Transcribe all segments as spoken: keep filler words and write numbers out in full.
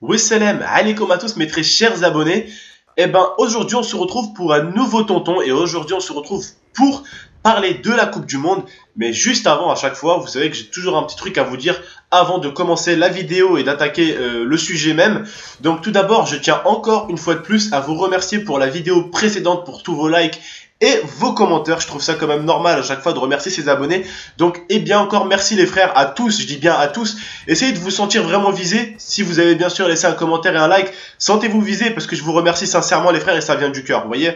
Wassalam alaikum à tous mes très chers abonnés. Et eh ben aujourd'hui on se retrouve pour un nouveau tonton et aujourd'hui on se retrouve pour parler de la Coupe du Monde. Mais juste avant, à chaque fois, vous savez que j'ai toujours un petit truc à vous dire avant de commencer la vidéo et d'attaquer euh, le sujet même. Donc tout d'abord, je tiens encore une fois de plus à vous remercier pour la vidéo précédente, pour tous vos likes et vos commentaires. Je trouve ça quand même normal à chaque fois de remercier ses abonnés. Donc, eh bien encore merci les frères, à tous, je dis bien à tous. Essayez de vous sentir vraiment visés. Si vous avez bien sûr laissé un commentaire et un like, sentez-vous visés parce que je vous remercie sincèrement les frères et ça vient du cœur, vous voyez.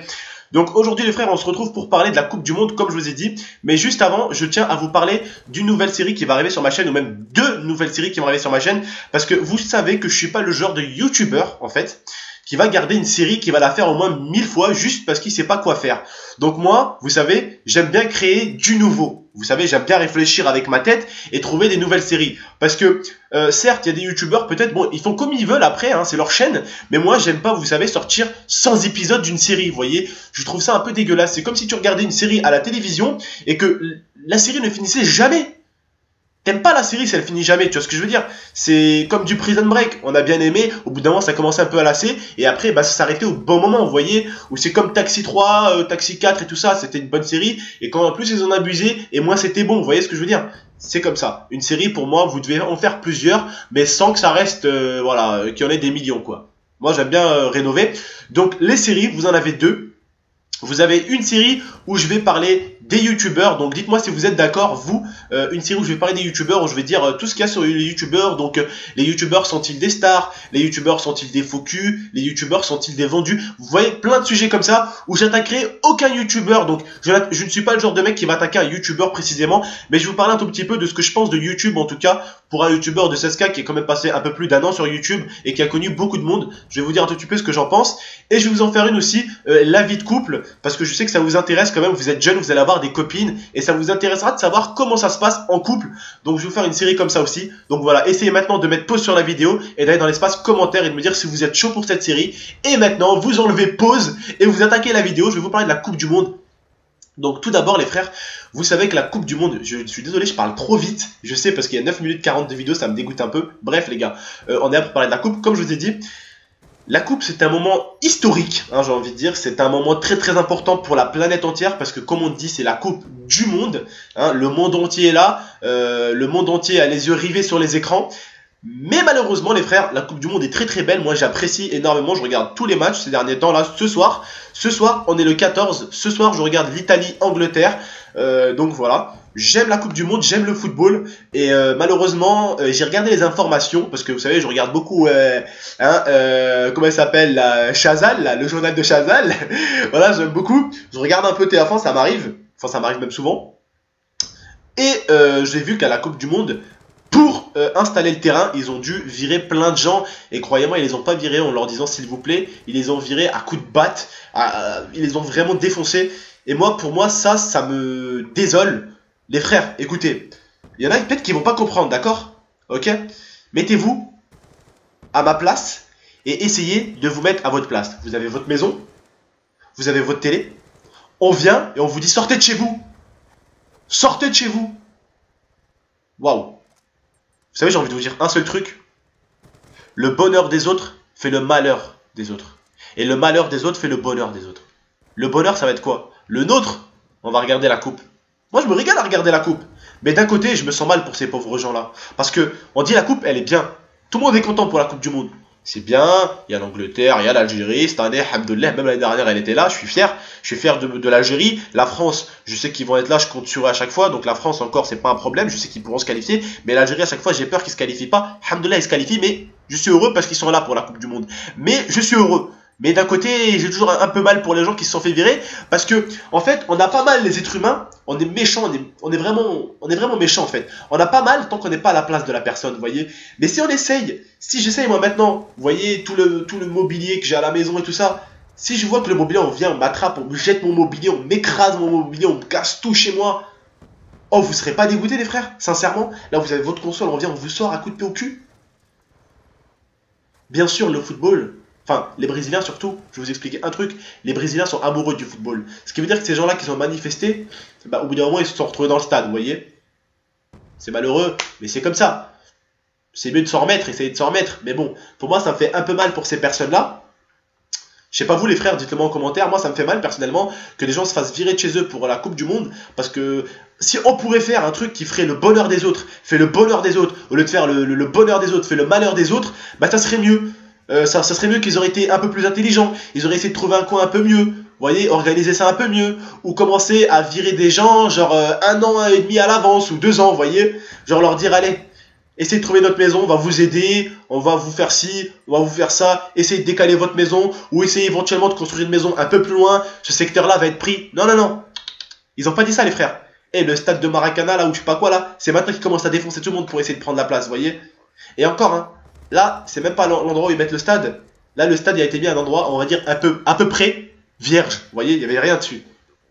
Donc aujourd'hui les frères, on se retrouve pour parler de la Coupe du Monde comme je vous ai dit. Mais juste avant, je tiens à vous parler d'une nouvelle série qui va arriver sur ma chaîne, ou même deux nouvelles séries qui vont arriver sur ma chaîne. Parce que vous savez que je suis pas le genre de youtubeur en fait qui va garder une série, qui va la faire au moins mille fois juste parce qu'il sait pas quoi faire. Donc moi, vous savez, j'aime bien créer du nouveau. Vous savez, j'aime bien réfléchir avec ma tête et trouver des nouvelles séries. Parce que, euh, certes, il y a des youtubeurs, peut-être, bon, ils font comme ils veulent après, hein, c'est leur chaîne. Mais moi, j'aime pas, vous savez, sortir sans épisode d'une série, vous voyez. Je trouve ça un peu dégueulasse. C'est comme si tu regardais une série à la télévision et que la série ne finissait jamais. T'aimes pas la série si elle finit jamais, tu vois ce que je veux dire. C'est comme du Prison Break, on a bien aimé, au bout d'un moment ça commençait un peu à lasser, et après bah, ça s'arrêtait au bon moment, vous voyez. Ou c'est comme Taxi trois, euh, Taxi quatre et tout ça, c'était une bonne série, et quand en plus ils en abusaient, et moins c'était bon, vous voyez ce que je veux dire. C'est comme ça, une série pour moi, vous devez en faire plusieurs, mais sans que ça reste, euh, voilà, qu'il y en ait des millions quoi. Moi j'aime bien euh, rénover, donc les séries, vous en avez deux. Vous avez une série où je vais parler des youtubeurs, donc dites-moi si vous êtes d'accord, vous, euh, une série où je vais parler des youtubeurs, où je vais dire euh, tout ce qu'il y a sur les youtubeurs, donc euh, les youtubeurs sont-ils des stars, les youtubeurs sont-ils des faux culs, les youtubeurs sont-ils des vendus, vous voyez plein de sujets comme ça, où j'attaquerai aucun youtubeur, donc je, je ne suis pas le genre de mec qui va attaquer un youtubeur précisément, mais je vous parle un tout petit peu de ce que je pense de YouTube, en tout cas, pour un youtubeur de seize K qui est quand même passé un peu plus d'un an sur YouTube, et qui a connu beaucoup de monde, je vais vous dire un tout petit peu ce que j'en pense, et je vais vous en faire une aussi, euh, la vie de couple, parce que je sais que ça vous intéresse quand même, vous êtes jeune, vous allez avoir des copines et ça vous intéressera de savoir comment ça se passe en couple. Donc je vais vous faire une série comme ça aussi. Donc voilà, essayez maintenant de mettre pause sur la vidéo et d'aller dans l'espace commentaire et de me dire si vous êtes chaud pour cette série. Et maintenant, vous enlevez pause et vous attaquez la vidéo, je vais vous parler de la Coupe du Monde. Donc tout d'abord les frères, vous savez que la Coupe du Monde, je suis désolé je parle trop vite, je sais parce qu'il y a neuf minutes quarante de vidéo, ça me dégoûte un peu. Bref les gars, euh, on est là pour parler de la Coupe comme je vous ai dit. La coupe c'est un moment historique, hein, j'ai envie de dire, c'est un moment très très important pour la planète entière parce que comme on dit c'est la coupe du monde, hein, le monde entier est là, euh, le monde entier a les yeux rivés sur les écrans. Mais malheureusement les frères, la Coupe du Monde est très très belle, moi j'apprécie énormément, je regarde tous les matchs ces derniers temps là, ce soir, ce soir on est le quatorze, ce soir je regarde l'Italie-Angleterre, euh, donc voilà, j'aime la Coupe du Monde, j'aime le football, et euh, malheureusement euh, j'ai regardé les informations, parce que vous savez je regarde beaucoup, euh, hein, euh, comment elle s'appelle, la Chazal, là, le journal de Chazal, voilà j'aime beaucoup, je regarde un peu T F un, ça m'arrive, enfin ça m'arrive même souvent, et euh, j'ai vu qu'à la Coupe du Monde, pour euh, installer le terrain, ils ont dû virer plein de gens. Et croyez-moi, ils les ont pas virés en leur disant s'il vous plaît. Ils les ont virés à coups de batte. À, à, ils les ont vraiment défoncés. Et moi, pour moi, ça, ça me désole. Les frères, écoutez. Il y en a peut-être qui vont pas comprendre, d'accord? Ok? Mettez-vous à ma place et essayez de vous mettre à votre place. Vous avez votre maison. Vous avez votre télé. On vient et on vous dit sortez de chez vous. Sortez de chez vous. Waouh. Vous savez, j'ai envie de vous dire un seul truc. Le bonheur des autres fait le malheur des autres. Et le malheur des autres fait le bonheur des autres. Le bonheur, ça va être quoi? Le nôtre, on va regarder la coupe. Moi, je me régale à regarder la coupe. Mais d'un côté, je me sens mal pour ces pauvres gens-là. Parce que on dit la coupe, elle est bien. Tout le monde est content pour la Coupe du Monde. C'est bien, il y a l'Angleterre, il y a l'Algérie, cette année, alhamdoulilah, même l'année dernière, elle était là, je suis fier, je suis fier de, de l'Algérie, la France, je sais qu'ils vont être là, je compte sur eux à chaque fois, donc la France encore, c'est pas un problème, je sais qu'ils pourront se qualifier, mais l'Algérie, à chaque fois, j'ai peur qu'ils se qualifient pas, alhamdoulilah, ils se qualifient, mais je suis heureux parce qu'ils sont là pour la Coupe du Monde, mais je suis heureux, mais d'un côté, j'ai toujours un peu mal pour les gens qui se sont fait virer, parce que, en fait, on a pas mal les êtres humains, on est méchants, on est, on est vraiment, on est vraiment méchants, en fait, on a pas mal tant qu'on n'est pas à la place de la personne, vous voyez, mais si on essaye, si j'essaye moi maintenant, vous voyez, tout le, tout le mobilier que j'ai à la maison et tout ça, si je vois que le mobilier, on vient, on m'attrape, on me jette mon mobilier, on m'écrase mon mobilier, on me casse tout chez moi, oh, vous serez pas dégoûtés les frères, sincèrement, là vous avez votre console, on vient, on vous sort à coup de pied au cul. Bien sûr, le football, enfin, les Brésiliens surtout, je vais vous expliquer un truc, les Brésiliens sont amoureux du football, ce qui veut dire que ces gens-là qui sont manifestés, bah, au bout d'un moment, ils se sont retrouvés dans le stade, vous voyez, c'est malheureux, mais c'est comme ça. c'est mieux de s'en remettre, essayer de s'en remettre. Mais bon, pour moi, ça me fait un peu mal pour ces personnes-là. Je sais pas vous les frères, dites-le moi en commentaire. Moi, ça me fait mal personnellement que les gens se fassent virer de chez eux pour la Coupe du Monde. Parce que si on pourrait faire un truc qui ferait le bonheur des autres, fait le bonheur des autres, au lieu de faire le, le, le bonheur des autres, fait le malheur des autres, bah ça serait mieux. Euh, ça, ça serait mieux qu'ils auraient été un peu plus intelligents. Ils auraient essayé de trouver un coin un peu mieux. Vous voyez, organiser ça un peu mieux, ou commencer à virer des gens, genre euh, un an et demi à l'avance, ou deux ans, vous voyez, genre leur dire, allez, essayez de trouver notre maison, on va vous aider, on va vous faire ci, on va vous faire ça, essayez de décaler votre maison, ou essayez éventuellement de construire une maison un peu plus loin, ce secteur-là va être pris. Non, non, non, ils n'ont pas dit ça, les frères. Et le stade de Maracana, là, ou je sais pas quoi, là, c'est maintenant qu'ils commencent à défoncer tout le monde pour essayer de prendre la place, vous voyez. Et encore, hein, là, c'est même pas l'endroit où ils mettent le stade. Là, le stade, il a été mis à un endroit, on va dire, un peu, à peu près vierge, vous voyez, il n'y avait rien dessus.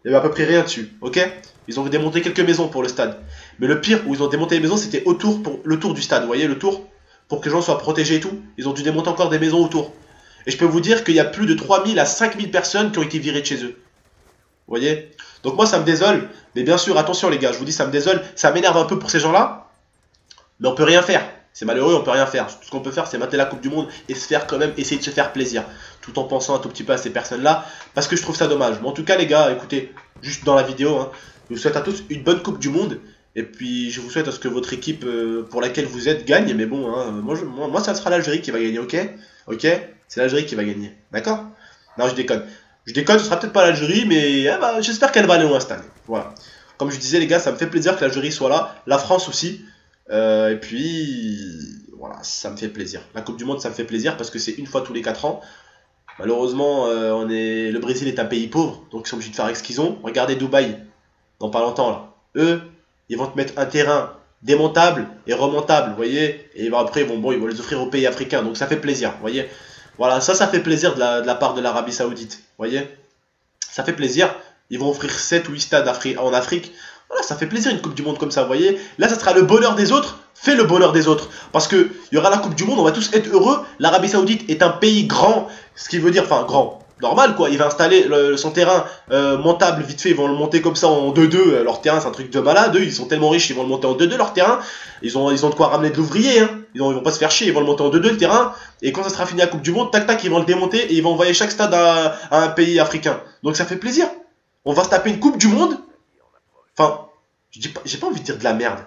Il n'y avait à peu près rien dessus, ok. Ils ont démonté quelques maisons pour le stade. Mais le pire où ils ont démonté les maisons, c'était autour, pour le tour du stade, vous voyez, le tour, pour que les gens soient protégés et tout. Ils ont dû démonter encore des maisons autour. Et je peux vous dire qu'il y a plus de trois mille à cinq mille personnes qui ont été virées de chez eux. Vous voyez. Donc moi, ça me désole, mais bien sûr, attention les gars, je vous dis, ça me désole, ça m'énerve un peu pour ces gens-là. Mais on peut rien faire. C'est malheureux, on peut rien faire. Tout ce qu'on peut faire, c'est mater la Coupe du Monde et se faire quand même, essayer de se faire plaisir. Tout en pensant un tout petit peu à ces personnes-là, parce que je trouve ça dommage. Mais en tout cas, les gars, écoutez, juste dans la vidéo, hein, je vous souhaite à tous une bonne Coupe du Monde. Et puis, je vous souhaite à ce que votre équipe euh, pour laquelle vous êtes gagne. Mais bon, hein, moi, je, moi, moi, ça sera l'Algérie qui va gagner, ok. Ok. C'est l'Algérie qui va gagner, d'accord. Non, je déconne. Je déconne, ce sera peut-être pas l'Algérie, mais eh ben, j'espère qu'elle va aller loin cette année. Voilà. Comme je disais, les gars, ça me fait plaisir que l'Algérie soit là. La France aussi. Euh, et puis voilà, ça me fait plaisir. La Coupe du Monde, ça me fait plaisir parce que c'est une fois tous les quatre ans. Malheureusement, euh, on est... le Brésil est un pays pauvre, donc ils sont obligés de faire avec ce qu'ils ont. Regardez Dubaï, dans pas longtemps là. Eux, ils vont te mettre un terrain démontable et remontable, vous voyez. Et bah, après, bon, bon, ils vont les offrir aux pays africains, donc ça fait plaisir, vous voyez. Voilà, ça, ça fait plaisir de la, de la part de l'Arabie Saoudite, vous voyez. Ça fait plaisir. Ils vont offrir sept ou huit stades en Afrique. Voilà, ça fait plaisir une Coupe du Monde comme ça, vous voyez. Là, ça sera le bonheur des autres. Fais le bonheur des autres. Parce qu'il y aura la Coupe du Monde, on va tous être heureux. L'Arabie Saoudite est un pays grand. Ce qui veut dire, enfin, grand, normal quoi. Il va installer le, son terrain euh, montable vite fait. Ils vont le monter comme ça en deux deux. Leur terrain, c'est un truc de malade. Eux, ils sont tellement riches, ils vont le monter en deux deux leur terrain. Ils ont, ils ont de quoi ramener de l'ouvrier. Hein. Ils, ils vont pas se faire chier. Ils vont le monter en deux deux le terrain. Et quand ça sera fini la Coupe du Monde, tac tac, ils vont le démonter et ils vont envoyer chaque stade à, à un pays africain. Donc ça fait plaisir. On va se taper une Coupe du Monde. Enfin, j'ai pas, pas envie de dire de la merde.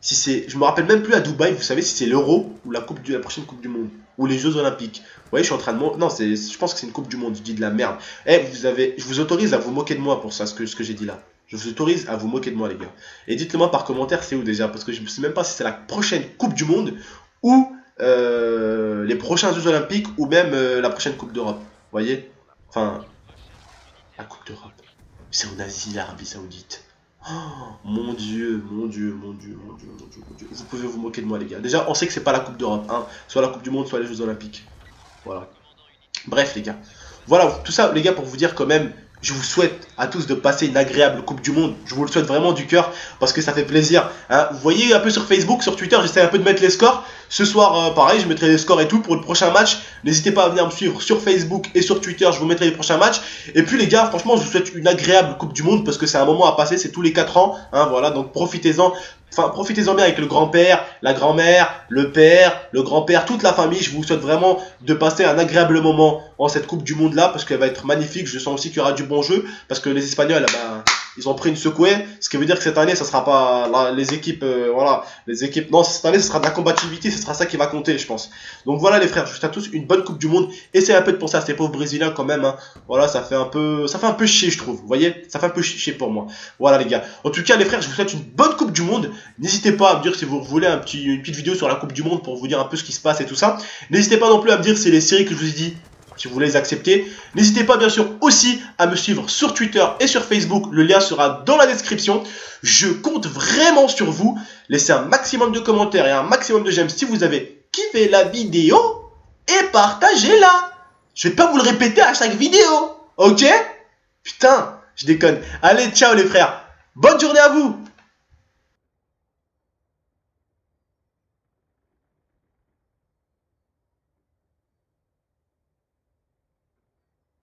Si c'est, je me rappelle même plus à Dubaï, vous savez, si c'est l'Euro ou la, coupe du, la prochaine Coupe du Monde ou les Jeux Olympiques. Vous voyez, je suis en train de... Non, je pense que c'est une Coupe du Monde, je dis de la merde. Eh, vous avez, je vous autorise à vous moquer de moi pour ça, ce que, ce que j'ai dit là. Je vous autorise à vous moquer de moi, les gars. Et dites-le moi par commentaire, c'est où déjà, parce que je ne sais même pas si c'est la prochaine Coupe du Monde ou euh, les prochains Jeux Olympiques ou même euh, la prochaine Coupe d'Europe. Vous voyez. Enfin, la Coupe d'Europe. C'est en Asie, l'Arabie Saoudite. Oh, mon dieu, mon dieu, mon dieu, mon dieu, mon dieu, mon dieu. Vous pouvez vous moquer de moi, les gars. Déjà, on sait que c'est pas la Coupe d'Europe, hein. Soit la Coupe du Monde, soit les Jeux Olympiques. Voilà. Bref, les gars. Voilà, tout ça, les gars, pour vous dire quand même, je vous souhaite à tous de passer une agréable Coupe du Monde. Je vous le souhaite vraiment du cœur parce que ça fait plaisir. Hein. Vous voyez un peu sur Facebook, sur Twitter, j'essaie un peu de mettre les scores. Ce soir, euh, pareil, je mettrai les scores et tout pour le prochain match. N'hésitez pas à venir me suivre sur Facebook et sur Twitter, je vous mettrai les prochains matchs. Et puis les gars, franchement, je vous souhaite une agréable Coupe du Monde parce que c'est un moment à passer, c'est tous les quatre ans. Hein, voilà, donc profitez-en. Enfin, profitez-en bien avec le grand-père, la grand-mère, le père, le grand-père, toute la famille. Je vous souhaite vraiment de passer un agréable moment en cette Coupe du Monde-là parce qu'elle va être magnifique. Je sens aussi qu'il y aura du bon jeu parce que les Espagnols, bah, ils ont pris une secouée. Ce qui veut dire que cette année, ça sera pas la, les équipes, euh, voilà, les équipes. Non, cette année, ce sera de la combativité, ce sera ça qui va compter, je pense. Donc voilà les frères, je vous souhaite à tous une bonne Coupe du Monde. Essayez un peu de penser à ces pauvres Brésiliens quand même. Hein. Voilà, ça fait un peu, ça fait un peu chier, je trouve. Vous voyez, ça fait un peu chier pour moi. Voilà les gars. En tout cas les frères, je vous souhaite une bonne Coupe du Monde. N'hésitez pas à me dire si vous voulez un petit, une petite vidéo sur la Coupe du Monde pour vous dire un peu ce qui se passe et tout ça. N'hésitez pas non plus à me dire si les séries que je vous ai dit, si vous voulez les accepter. N'hésitez pas bien sûr aussi à me suivre sur Twitter et sur Facebook. Le lien sera dans la description. Je compte vraiment sur vous. Laissez un maximum de commentaires et un maximum de j'aime si vous avez kiffé la vidéo. Et partagez-la. Je vais pas vous le répéter à chaque vidéo. Ok? Putain, je déconne. Allez, ciao les frères. Bonne journée à vous.